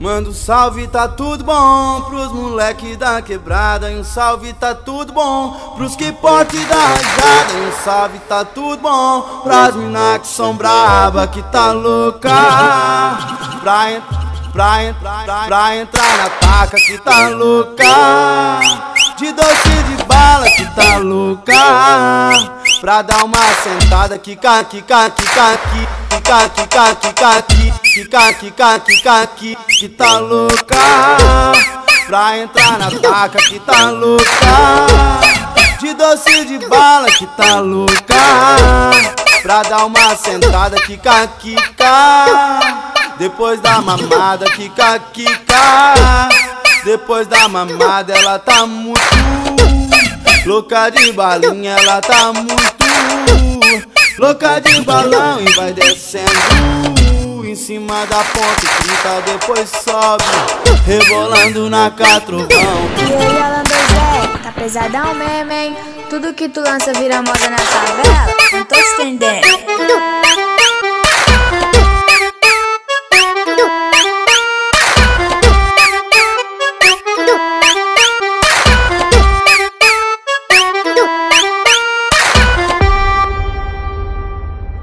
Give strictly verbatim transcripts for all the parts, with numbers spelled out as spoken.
Manda um salve, tá tudo bom pros moleque da quebrada. E um salve, tá tudo bom pros que pode dar risada. E um salve, tá tudo bom pras mina que são braba, que tá louca pra, en pra, en pra, pra entrar na taca, que tá louca de doce de bala, que tá louca pra dar uma sentada, que quica, quica, quica, quica, quica, quica, quica, Kika, kika, kika, kika, que tá louca pra entrar na taca, que tá louca de doce de bala, que tá louca pra dar uma sentada, kika, kika, depois da mamada, kika, kika, depois da mamada. Ela tá muito louca de balinha, ela tá muito louca de balão. E vai descendo em cima da ponte trinta, depois sobe rebolando na catrovão. E aí, Alan dois R, tá pesadão mesmo, hein? Tudo que tu lança vira moda na favela, não tô estendendo.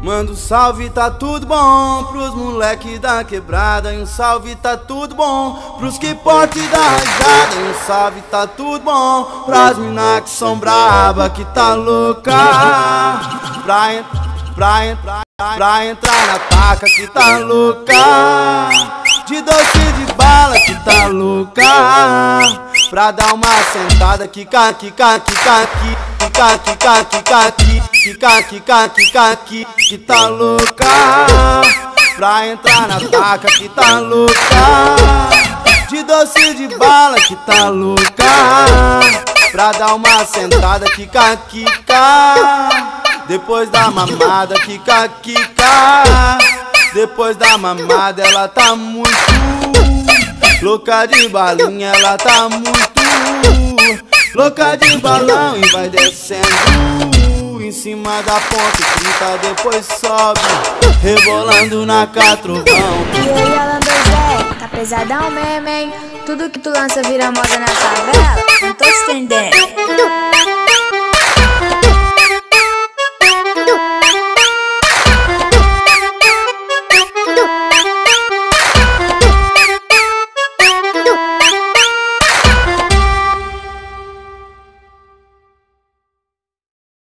Manda um salve, tá tudo bom pros moleque da quebrada. E um salve, tá tudo bom pros que pode dar risada. E um salve, tá tudo bom pras mina que são braba, que tá louca pra, en pra, en pra, pra entrar na taca, que tá louca de doce de bala, que tá louca pra dar uma sentada, quica, quica, quica, quica, quica, quica, quica, quica, quica, quica, que tá louca pra entrar na taca, que tá louca de doce de bala, que tá louca pra dar uma sentada, quica, quica, depois da mamada, quica, quica, depois da mamada. Ela tá muito louca de balinha, ela tá muito louca de balão. E vai descendo em cima da ponte trinta, depois sobe rebolando na catrovão. E aí, Alan dois R, tá pesadão mesmo, hein? Tudo que tu lança vira moda na favela, não tô estendendo.